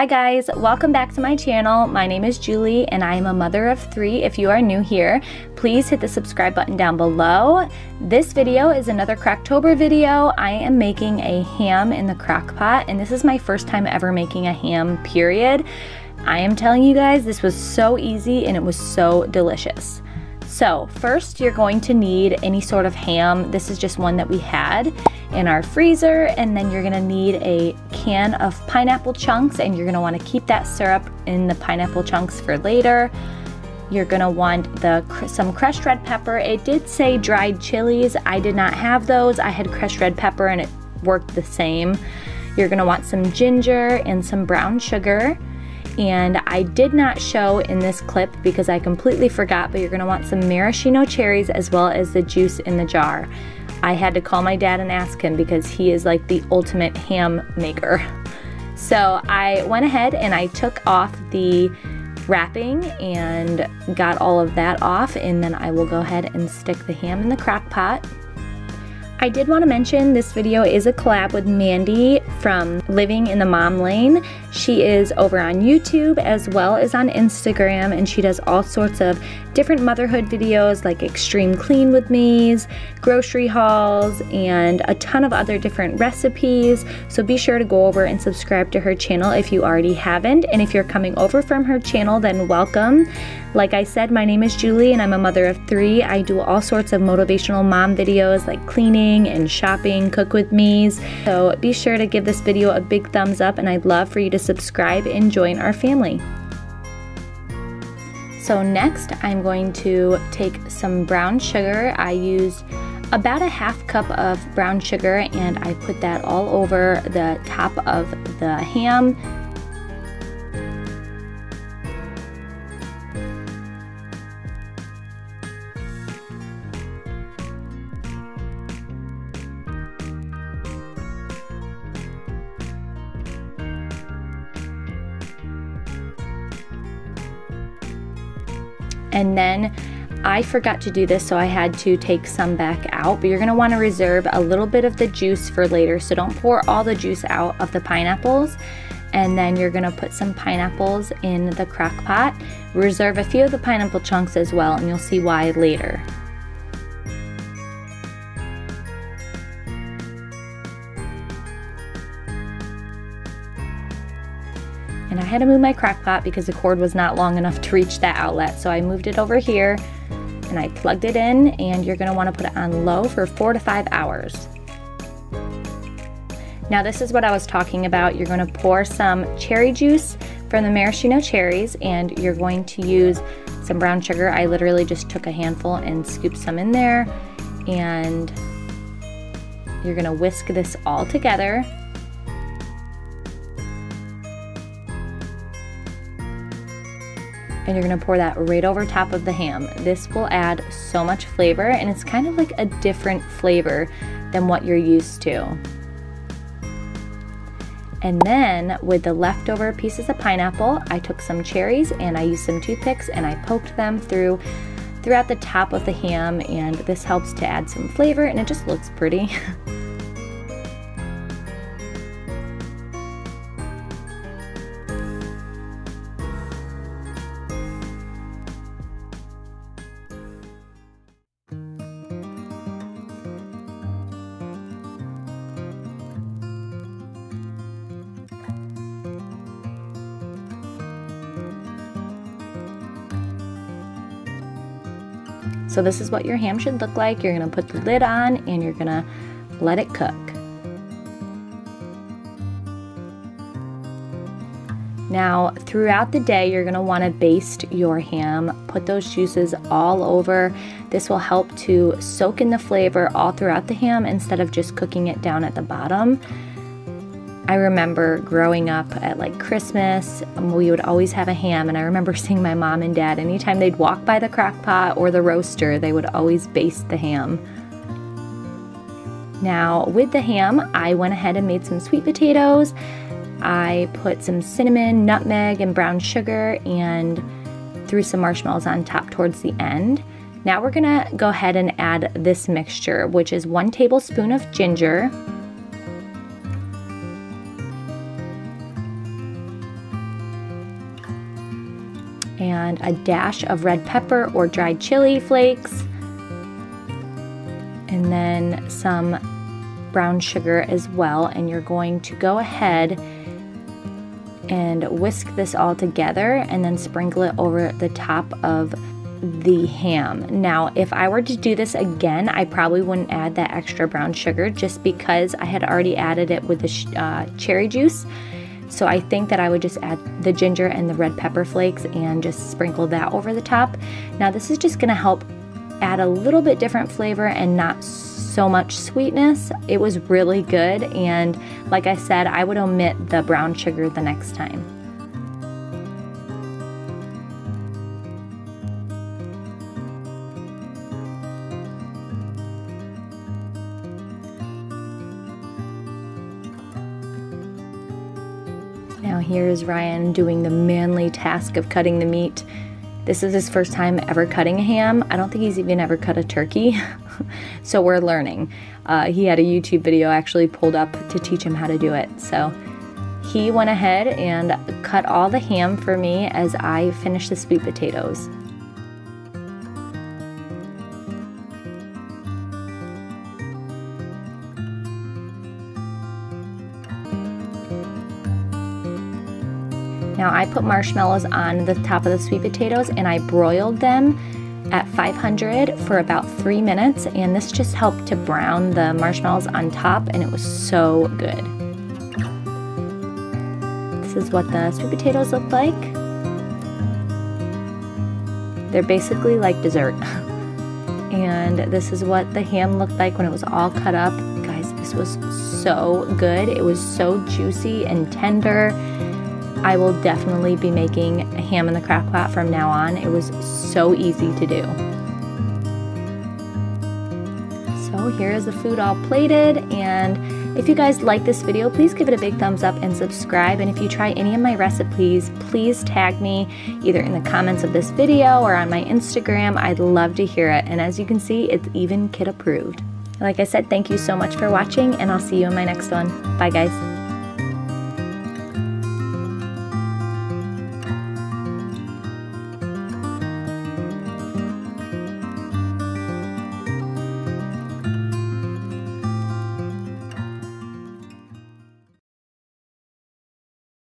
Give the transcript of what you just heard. Hi guys, welcome back to my channel. My name is Julie and I am a mother of three. If you are new here, please hit the subscribe button down below. This video is another Crocktober video. I am making a ham in the crock pot and this is my first time ever making a ham, period. I am telling you guys, this was so easy and it was so delicious. So first you're going to need any sort of ham. This is just one that we had in our freezer, and then you're gonna need a can of pineapple chunks, and you're gonna wanna keep that syrup in the pineapple chunks for later. You're gonna want some crushed red pepper. It did say dried chilies. I did not have those. I had crushed red pepper and it worked the same. You're gonna want some ginger and some brown sugar. And I did not show in this clip because I completely forgot, but you're gonna want some maraschino cherries as well as the juice in the jar. I had to call my dad and ask him because he is like the ultimate ham maker. So I went ahead and I took off the wrapping and got all of that off, and then I will go ahead and stick the ham in the crock pot. I did want to mention this video is a collab with Mandy from Living in the Mom Lane. She is over on YouTube as well as on Instagram, and she does all sorts of different motherhood videos like extreme clean with me's, grocery hauls, and a ton of other different recipes. So be sure to go over and subscribe to her channel if you already haven't. And if you're coming over from her channel, then welcome. Like I said, my name is Julie and I'm a mother of three. I do all sorts of motivational mom videos like cleaning and shopping, cook with me's. So be sure to give this video a big thumbs up, and I'd love for you to subscribe and join our family. So next I'm going to take some brown sugar. I used about a half cup of brown sugar and I put that all over the top of the ham. And then I forgot to do this, so I had to take some back out, but you're gonna wanna reserve a little bit of the juice for later, so don't pour all the juice out of the pineapples. And then you're gonna put some pineapples in the crock pot. Reserve a few of the pineapple chunks as well, and you'll see why later. And I had to move my crock pot because the cord was not long enough to reach that outlet. So I moved it over here and I plugged it in, and you're gonna wanna put it on low for 4 to 5 hours. Now this is what I was talking about. You're gonna pour some cherry juice from the maraschino cherries, and you're going to use some brown sugar. I literally just took a handful and scooped some in there, and you're gonna whisk this all together. And you're gonna pour that right over top of the ham. This will add so much flavor, and it's kind of like a different flavor than what you're used to. And then with the leftover pieces of pineapple, I took some cherries and I used some toothpicks and I poked them throughout the top of the ham, and this helps to add some flavor and it just looks pretty. So this is what your ham should look like. You're gonna put the lid on and you're gonna let it cook. Now, throughout the day, you're gonna wanna baste your ham, put those juices all over. This will help to soak in the flavor all throughout the ham instead of just cooking it down at the bottom. I remember growing up at like Christmas, we would always have a ham, and I remember seeing my mom and dad, anytime they'd walk by the crock pot or the roaster, they would always baste the ham. Now with the ham, I went ahead and made some sweet potatoes. I put some cinnamon, nutmeg, and brown sugar and threw some marshmallows on top towards the end. Now we're gonna go ahead and add this mixture, which is 1 tablespoon of ginger, and a dash of red pepper or dried chili flakes, and then some brown sugar as well. And you're going to go ahead and whisk this all together and then sprinkle it over the top of the ham. Now, if I were to do this again, I probably wouldn't add that extra brown sugar just because I had already added it with the cherry juice. So I think that I would just add the ginger and the red pepper flakes and just sprinkle that over the top. Now, this is just gonna help add a little bit different flavor and not so much sweetness. It was really good, and like I said, I would omit the brown sugar the next time. Now here's Ryan doing the manly task of cutting the meat. This is his first time ever cutting a ham. I don't think he's even ever cut a turkey. So we're learning. He had a YouTube video actually pulled up to teach him how to do it. So he went ahead and cut all the ham for me as I finished the sweet potatoes. Now I put marshmallows on the top of the sweet potatoes and I broiled them at 500 for about 3 minutes, and this just helped to brown the marshmallows on top, and it was so good. This is what the sweet potatoes look like. They're basically like dessert. And this is what the ham looked like when it was all cut up. Guys, this was so good. It was so juicy and tender. I will definitely be making a ham in the crock pot from now on. It was so easy to do. So here is the food all plated, and if you guys like this video, please give it a big thumbs up and subscribe. And if you try any of my recipes, please tag me either in the comments of this video or on my Instagram. I'd love to hear it. And as you can see, it's even kid approved. Like I said, thank you so much for watching, and I'll see you in my next one. Bye guys.